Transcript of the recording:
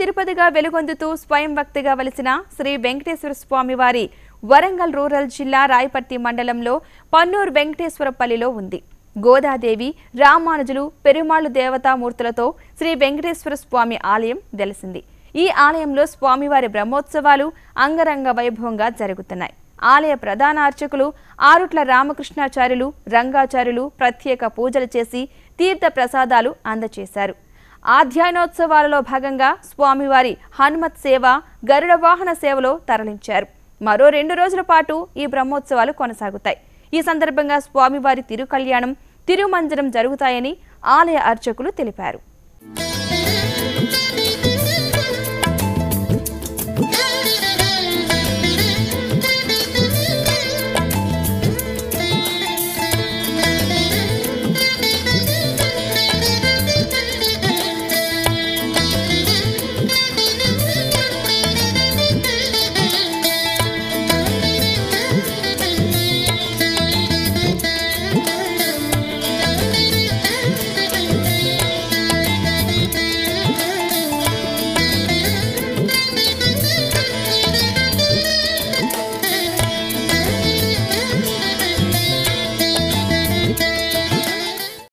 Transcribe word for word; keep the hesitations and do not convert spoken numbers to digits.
తిరుపతిగా వెలుగొందుతూ స్వయం భక్తిగా వలసిన శ్రీ వెంకటేశ్వర స్వామివారి వరంగల్ రూరల్ జిల్లా రాయపర్తి మండలంలో పన్నూర్ వెంకటేశ్వరపల్లిలో ఉంది. గోదా దేవి, రామానుజులు, పెరిమాళు దేవతా మూర్తులతో శ్రీ వెంకటేశ్వర స్వామి ఆలయం వెలిసింది. ఈ ఆలయంలో స్వామివారి బ్రహ్మోత్సవాలు అంగరంగ వైభవంగా జరుగుతున్నాయి. ఆలయ ప్రధాన అర్చకులు ఆరుట్ల రామకృష్ణాచార్యులు, రంగాచార్యులు ప్రత్యేక పూజలు చేసి తీర్థ ప్రసాదాలు అందజేశారు. అధ్యయనోత్సవాలలో భాగంగా స్వామివారి హనుమత్ సేవ, గరుడవాహన సేవలో తరలించారు. మరో రెండు రోజుల పాటు ఈ బ్రహ్మోత్సవాలు కొనసాగుతాయి. ఈ సందర్భంగా స్వామివారి తిరుకళ్యాణం, తిరుమంజనం జరుగుతాయని ఆలయ అర్చకులు తెలిపారు.